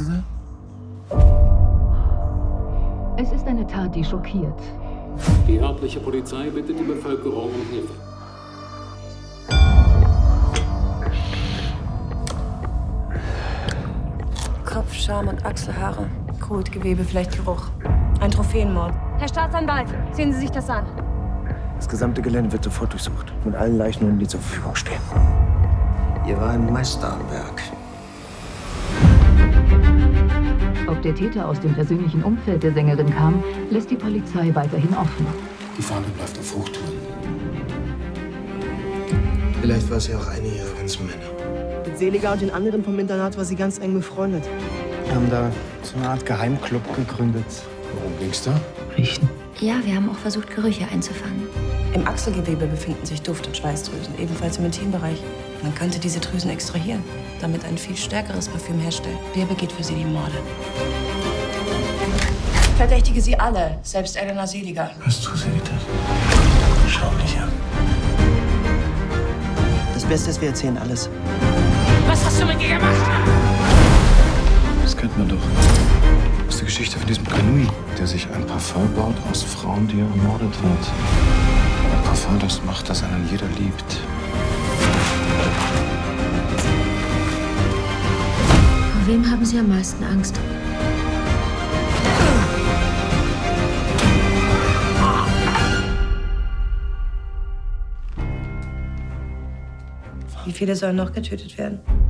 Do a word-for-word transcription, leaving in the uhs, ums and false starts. zu sein? Es ist eine Tat, die schockiert. Die örtliche Polizei bittet die Bevölkerung um Hilfe. Kopf, Scham und Achselhaare. Kohlgewebe, vielleicht Geruch. Ein Trophäenmord. Herr Staatsanwalt, sehen Sie sich das an. Das gesamte Gelände wird sofort durchsucht. Mit allen Leichen, die zur Verfügung stehen. Ihr war ein Meister am Werk. Ob der Täter aus dem persönlichen Umfeld der Sängerin kam, lässt die Polizei weiterhin offen. Die Fahne bleibt auf Hochtouren. Vielleicht war sie auch eine ihrer ganzen Männer. Mit Seliger und den anderen vom Internat war sie ganz eng befreundet. Wir haben da so eine Art Geheimclub gegründet. Worum ging's da? Riechen. Ja, wir haben auch versucht, Gerüche einzufangen. Im Achselgewebe befinden sich Duft- und Schweißdrüsen, ebenfalls im Intimbereich. Man könnte diese Drüsen extrahieren, damit ein viel stärkeres Parfüm herstellt. Wer begeht für sie die Morde? Ich verdächtige sie alle, selbst Elena Seliger. Hast du sie getan? Schau dich an. Das Beste ist, wir erzählen alles. Was hast du mit ihr gemacht? Das kennt man doch. Das ist die Geschichte von diesem Kanui, der sich ein Parfum baut aus Frauen, die er ermordet hat. Ein Parfum, das macht, dass einen jeder liebt. Vor wem haben Sie am meisten Angst? Wie viele sollen noch getötet werden?